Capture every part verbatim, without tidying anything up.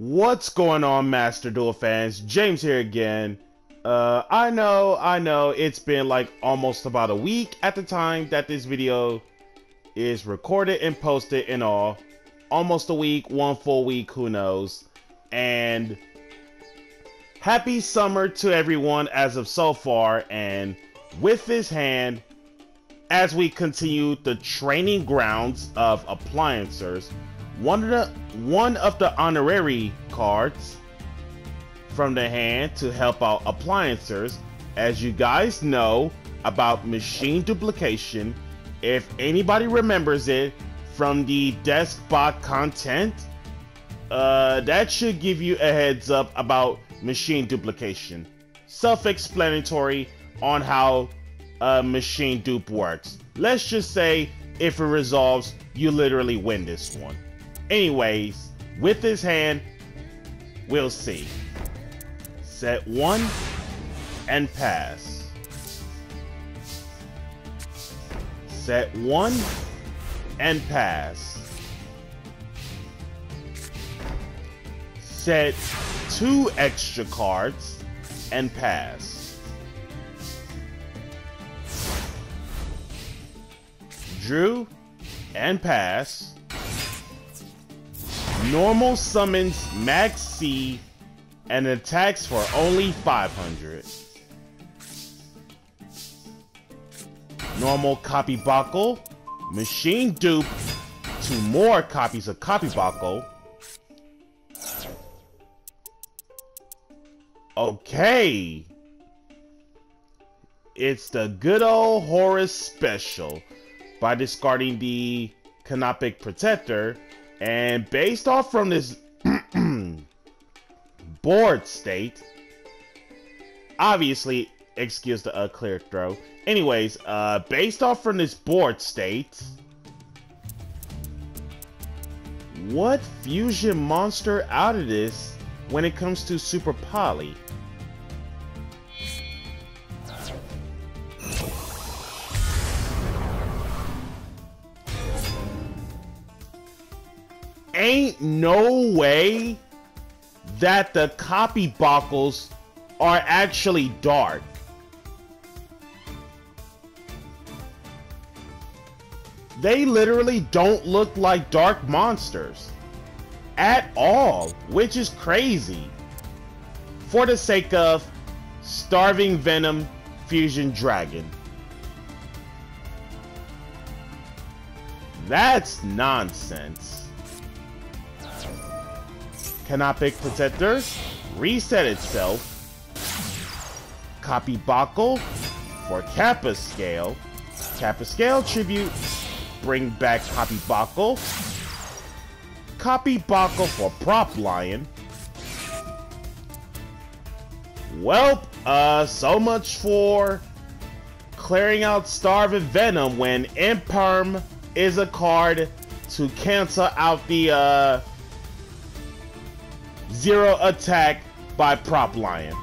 What's going on, Master Duel fans? James here again. Uh, I know, I know, it's been like almost about a week at the time that this video is recorded and posted and all. Almost a week, one full week, who knows. And happy summer to everyone as of so far. And with this hand, as we continue the training grounds of Appliancers, One of, the, one of the honorary cards from the hand to help out Appliancers. As you guys know about machine duplication, if anybody remembers it from the desk bot content, uh, that should give you a heads up about machine duplication. Self-explanatory on how uh, machine dupe works. Let's just say if it resolves, you literally win this one. Anyways, with this hand, we'll see. Set one and pass. Set one and pass. Set two extra cards and pass. Drew and pass. Normal summons max C and attacks for only five hundred. Normal Copy Buckle. Machine dupe to more copies of Copy Buckle. Okay. It's the good old Horus special. By discarding the Canopic Protector, and based off from this board state, obviously, excuse the uh, clear throw. Anyways, uh, based off from this board state, what fusion monster out of this when it comes to Super Poly? Ain't no way that the Copy Buckles are actually dark. They literally don't look like dark monsters at all, which is crazy. For the sake of Starving Venom Fusion Dragon. That's nonsense. Canopic Protector, reset itself. Copy Buckle for Kappa Scale. Kappa Scale Tribute, bring back Copy Buckle. Copy Buckle for Prop Lion. Welp, uh, so much for clearing out Starving Venom when Imperm is a card to cancel out the, uh, zero attack by Prop Lion.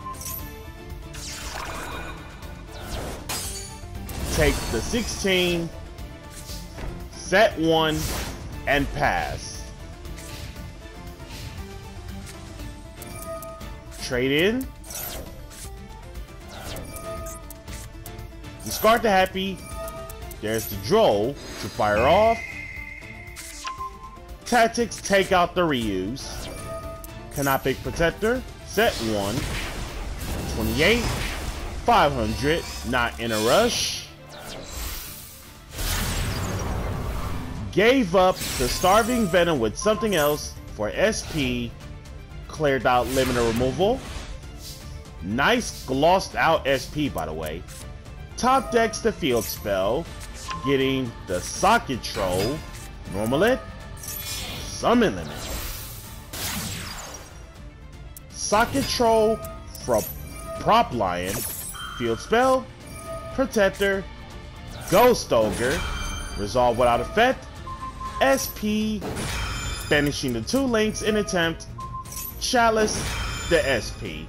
Take the sixteen, set one, and pass. Trade in. Discard the happy. There's the Droll to fire off. Tactics take out the reuse. Canopic Protector, set one, twenty-eight, five hundred, not in a rush. Gave up the Starving Venom with something else for S P, cleared out Limiter Removal. Nice glossed out S P, by the way. Top decks the field spell, getting the Socket Troll, normal it, Summon Limit. Socket Troll from Prop Lion, field spell, Protector, Ghost Ogre, resolve without effect, S P, banishing the two links in attempt, Chalice the S P.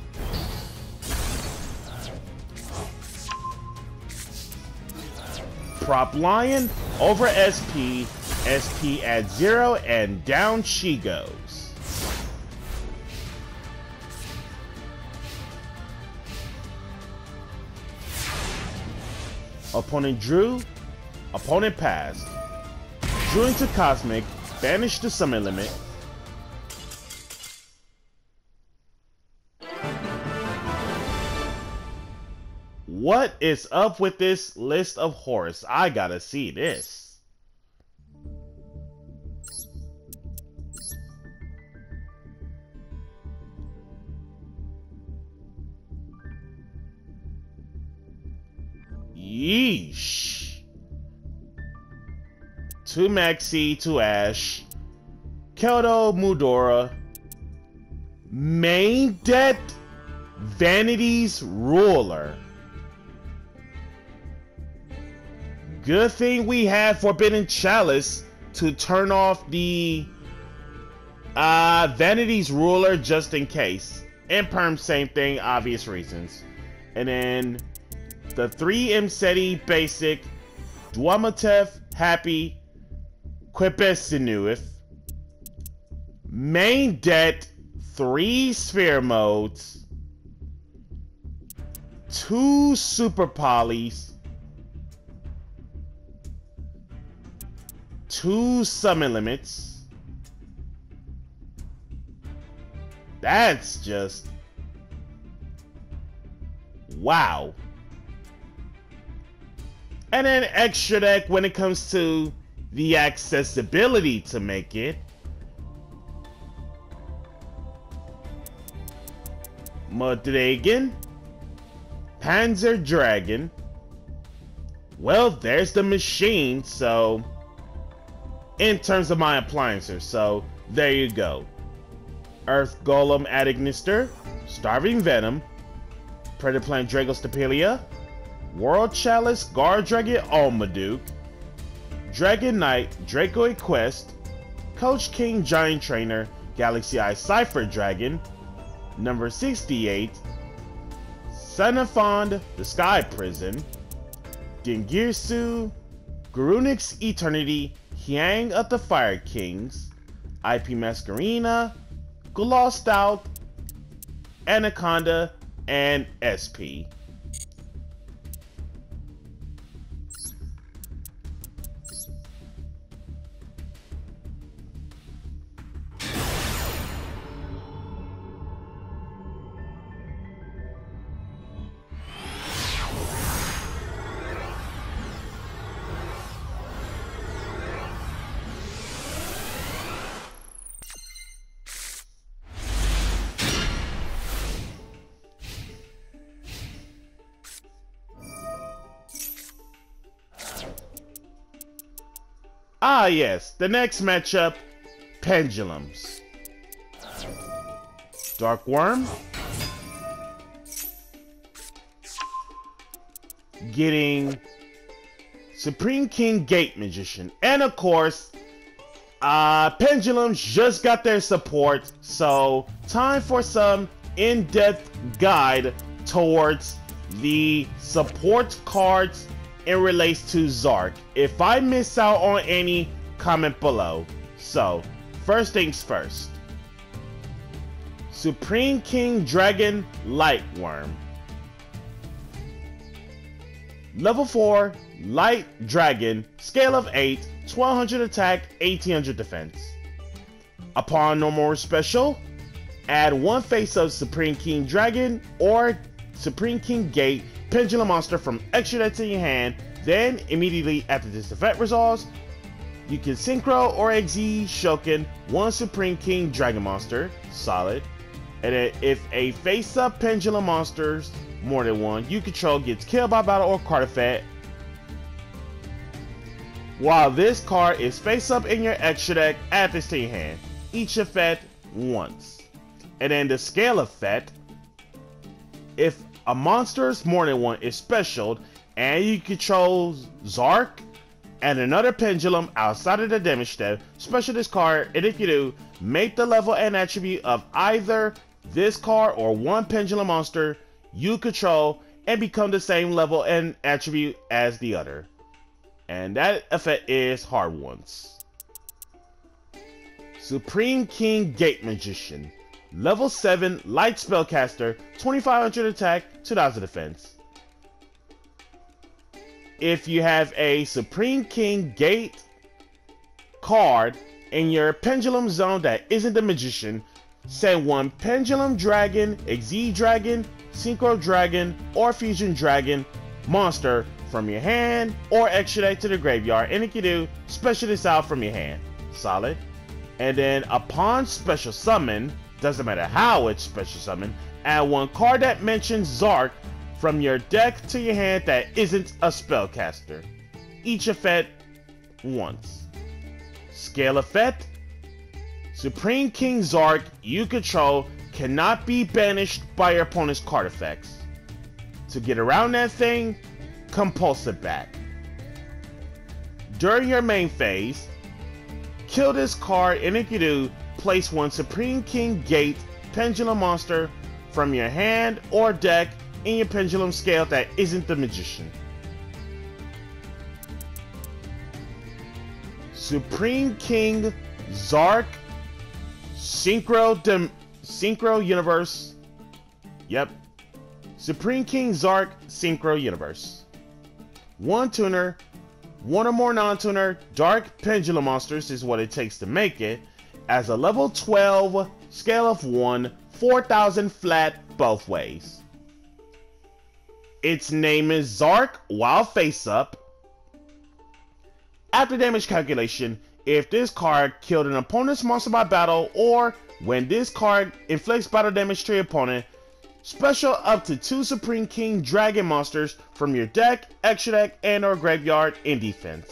Prop Lion over S P, S P at zero, and down she goes. Opponent drew. Opponent passed. Drew into Cosmic. Banished the Summon Limit. What is up with this list of Horus? I gotta see this. Yeesh. Two Maxi, two Ash. Keldo, Mudora. Main deck, Vanity's Ruler. Good thing we had Forbidden Chalice to turn off the uh, Vanity's Ruler just in case. Imperm, same thing, obvious reasons. And then the three Mseti basic, Dwamatef, Happy, Quipesinuif. Main debt, three Sphere Modes, two Super Polys, two Summon Limits. That's just... wow. And then extra deck when it comes to the accessibility to make it. Mud Dragon. Panzer Dragon. Well, there's the machine, so... in terms of my appliances, so there you go. Earth Golem Ad Ignister, Starving Venom, Predator Plant Dragostapelia, World Chalice Gar Dragon Almaduke, Dragon Knight Dracoid Quest, Coach King Giant Trainer, Galaxy Eye Cypher Dragon, Number sixty-eight, Sunopon, the Sky Prison, Dingirsu, Garunix Eternity, Yang of the Fire Kings, I P Mascarina, Glossed Out, Anaconda, and S P. Ah yes, the next matchup, Pendulums. Dark Worm. Getting Supreme King Gate Magician. And of course, uh, Pendulums just got their support. So time for some in-depth guide towards the support cards it relates to Z-ARC. If I miss out on any, comment below. So, first things first. Supreme King Dragon Lightworm. Level four, Light Dragon, scale of eight, twelve hundred attack, eighteen hundred defense. Upon normal or special, add one face of Supreme King Dragon or Supreme King Gate Pendulum Monster from extra deck to your hand, then immediately after this effect resolves, you can Synchro or Exile Shokin one Supreme King Dragon Monster, solid, and then if a face-up Pendulum Monsters, more than one, you control gets killed by battle or card effect. While this card is face-up in your extra deck, add this to your hand, each effect once. And then the scale effect, if a monster's more than one is special, and you control Z-ARC and another pendulum outside of the damage step, special this card, and if you do, make the level and attribute of either this card or one pendulum monster you control and become the same level and attribute as the other. And that effect is hard ones. Supreme King Gate Magician. Level seven, Light Spellcaster, twenty-five hundred attack, two thousand defense. if you have a Supreme King Gate card in your Pendulum Zone that isn't the Magician, send one Pendulum Dragon, X Y Z Dragon, Synchro Dragon, or Fusion Dragon monster from your hand or extradite to the graveyard, and it can do special this out from your hand. Solid. And then upon special summon, doesn't matter how it's special summon, add one card that mentions Z-ARC from your deck to your hand that isn't a spellcaster. Each effect once. Scale effect. Supreme King Z-ARC you control cannot be banished by your opponent's card effects. To get around that thing, compulse it back. During your main phase, kill this card, and if you do, place one Supreme King Gate Pendulum Monster from your hand or deck in your Pendulum Scale that isn't the Magician. Supreme King Z-ARC Synchro Dim Synchro Universe. Yep. Supreme King Z-ARC Synchro Universe. One tuner, one or more non-tuner dark pendulum monsters is what it takes to make it, as a level twelve, scale of one, four thousand flat both ways. Its name is Z-ARC while face up. After damage calculation, if this card killed an opponent's monster by battle, or when this card inflicts battle damage to your opponent, special up to two Supreme King Dragon monsters from your deck, extra deck, and or graveyard in defense.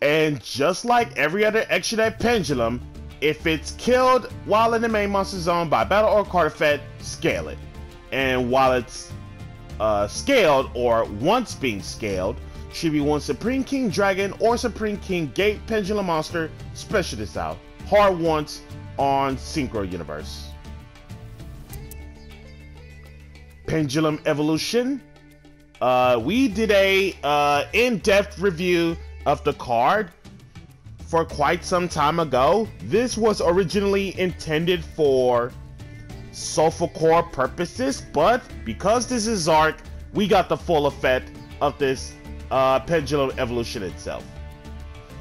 And just like every other extra deck pendulum, if it's killed while in the main monster zone by battle or card effect, scale it. And while it's uh, scaled, or once being scaled, should be one Supreme King Dragon or Supreme King Gate Pendulum Monster, special this out. Hard once on Synchro Universe. Pendulum Evolution. Uh, we did a uh, in-depth review of the card for quite some time ago. This was originally intended for Soulful Core purposes, but because this is Z-ARC, we got the full effect of this uh, Pendulum Evolution itself.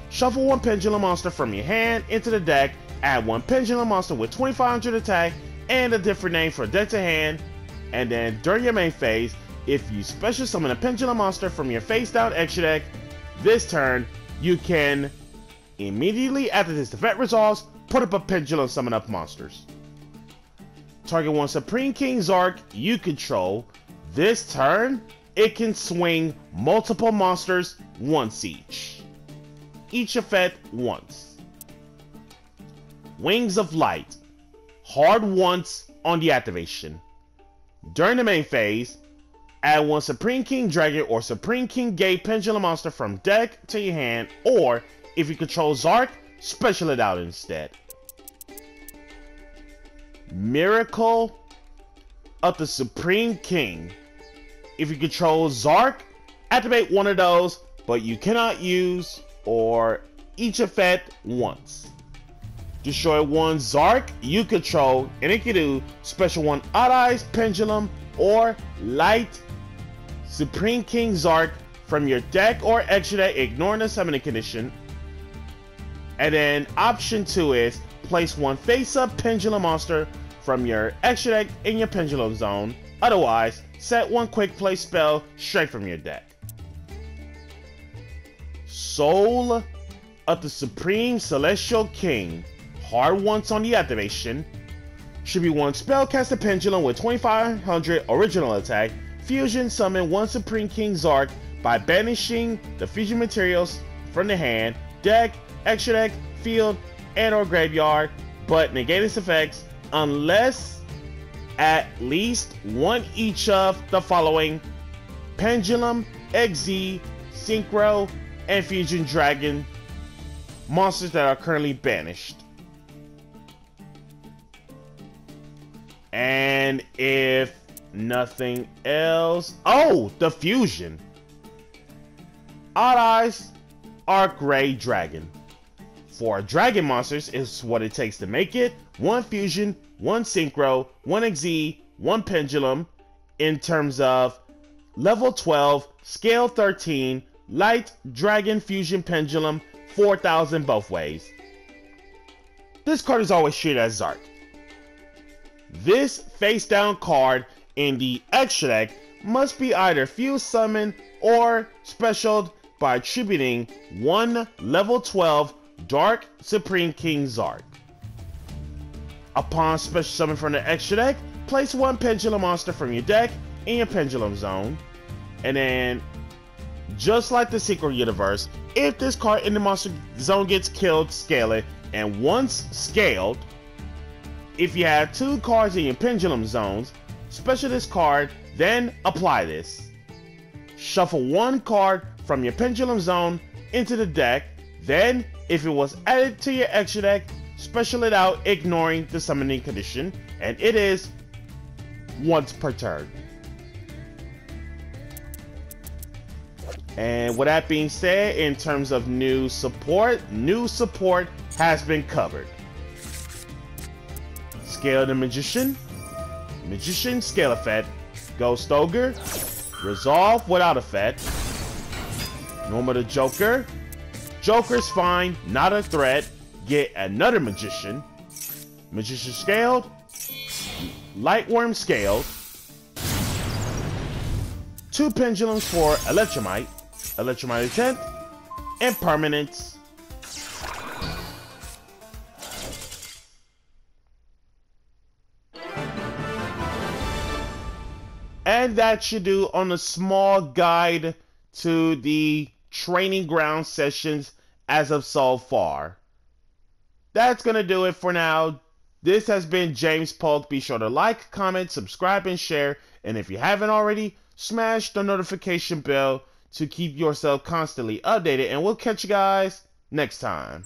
Shuffle one Pendulum Monster from your hand into the deck, add one Pendulum Monster with twenty-five hundred attack and a different name for deck to hand, and then during your main phase, if you special summon a Pendulum Monster from your face down extra deck this turn, you can, immediately after this effect resolves, put up a Pendulum Summon Up Monsters. Target one Supreme King Z-ARC you control. This turn, it can swing multiple monsters once each. Each effect once. Wings of Light. Hard once on the activation. During the main phase, add one Supreme King Dragon or Supreme King Gate Pendulum Monster from deck to your hand, or if you control Z-ARC, special it out instead. Miracle of the Supreme King. If you control Z-ARC, activate one of those, but you cannot use or each effect once. Destroy one Z-ARC you control, and it can do special one Odd Eyes Pendulum or Light Supreme King Z-ARC from your deck or extra deck, ignoring the summoning condition. And then option two is place one face up Pendulum Monster from your extra deck in your Pendulum Zone. Otherwise, set one quick play spell straight from your deck. Soul of the Supreme Celestial King. Hard once on the activation. Should be one Spellcaster Pendulum with twenty-five hundred original attack. Fusion summon one Supreme King Z-ARC by banishing the fusion materials from the hand, deck, extra deck, field, and or graveyard, but negate its effects unless at least one each of the following Pendulum, X Y Z, Synchro, and Fusion Dragon monsters that are currently banished. And if nothing else, oh, the fusion Odd Eyes Arc Ray Dragon. For dragon monsters is what it takes to make it. One fusion, one synchro, one X Y Z, one Pendulum in terms of level twelve, scale thirteen, light dragon fusion pendulum, four thousand both ways. This card is always treated as Z-ARC. This face down card in the extra deck must be either fused, summoned, or specialed by attributing one level twelve Dark Supreme King Z-ARC. Upon special summon from the extra deck, place one Pendulum monster from your deck in your Pendulum zone. And then, just like the Synchro Universe, if this card in the monster zone gets killed, scale it. And once scaled, if you have two cards in your Pendulum zones, special this card, then apply this. Shuffle one card from your Pendulum zone into the deck, then if it was added to your extra deck, special it out, ignoring the summoning condition, and it is once per turn. And with that being said, in terms of new support, new support has been covered. Scale the Magician, Magician Scale Effect, Ghost Ogre, Resolve without Effect, Normal the Joker, Joker's fine, not a threat, get another Magician, Magician Scaled, Lightworm Scaled, two Pendulums for Electromite, Electromite Attempt, Impermanence. And that should do on a small guide to the training ground sessions as of so far. That's going to do it for now. This has been James Polk. Be sure to like, comment, subscribe, and share. And if you haven't already, smash the notification bell to keep yourself constantly updated, and we'll catch you guys next time.